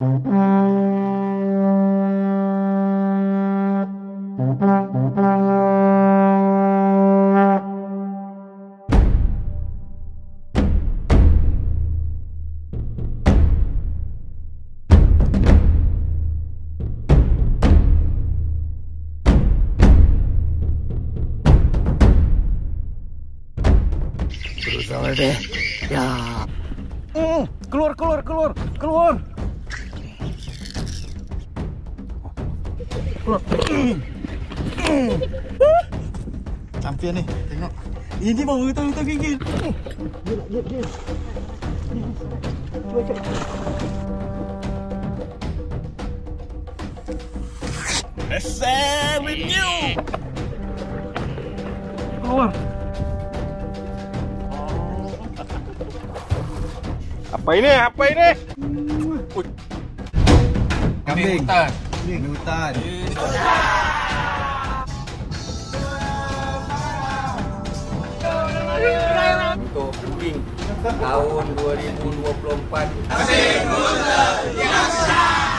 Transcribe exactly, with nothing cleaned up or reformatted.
Berusaha deh, ya. Hmm, keluar, keluar, keluar, keluar. Champion nih, tengok. Ini bau itu itu gigit. Besar renew. Keluar. Apa ini? Apa ini? Kambing. Ini hutan. Untuk kambing tahun dua ribu dua puluh empat. Asik, muda, biasa.